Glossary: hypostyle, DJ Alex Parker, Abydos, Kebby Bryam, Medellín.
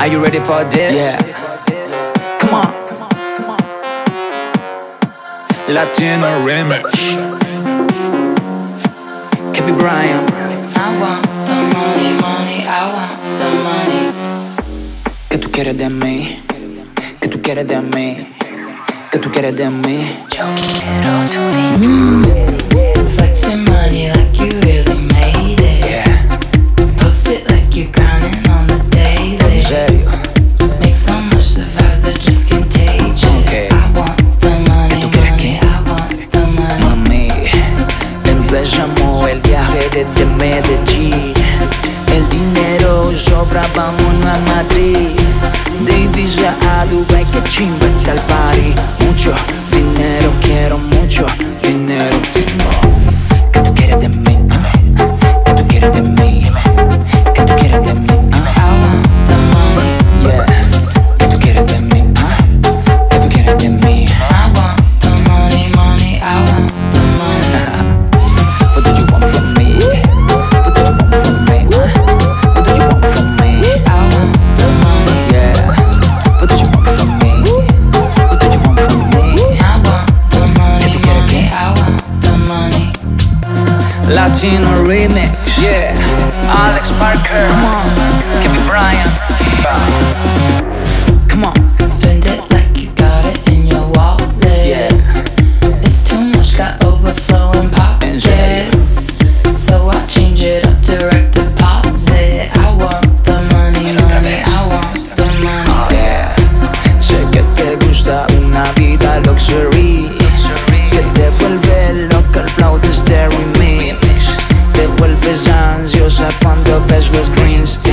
Are you ready for this? Yeah. Come on. Latino remix. Kebby Bryam. I want the money, money. I want the money. Que tú quieres de mí. Que tú quieres de mí. Que tú quieres de mí. Yo quiero tu dinero. Flexing money like you really made it. Yeah. Post it like you grinding on the daily. En serio. Make so much the vibes are just contagious. Okay. I want the money. ¿Qué tú quieres que? I want the money. Mami, empezamos el viaje desde Medellín. El dinero sobra, vámonos a Madrid. Divisa a Dubai, que chimba está el party. Mucho dinero, quiero mucho dinero. Que tú quieres de mí, que tú quieres de mí, que tú quieres de mí. Que tú quieres de mí, que tú quieres de mí. I want the money, money, I want the money. What do you want from me? What do you want from me? What do you want from me? I want the money. Yeah. What do you want from me? What do you want from me? I want the money. Que tú quieres que? I want the money. Latino remix. Yeah. Alex Parker. Come on. Kebby Bryam. Come on. Spend it like you got it in your wallet. Yeah. It's too much, got overflowing pockets. So I change it up, direct deposit. I want the money, money. I want the money. Oh yeah. Sé que te gusta una vida luxury. Que te vuelve loca el flow de Staring Me. Te vuelves ansiosa cuando ves los greens.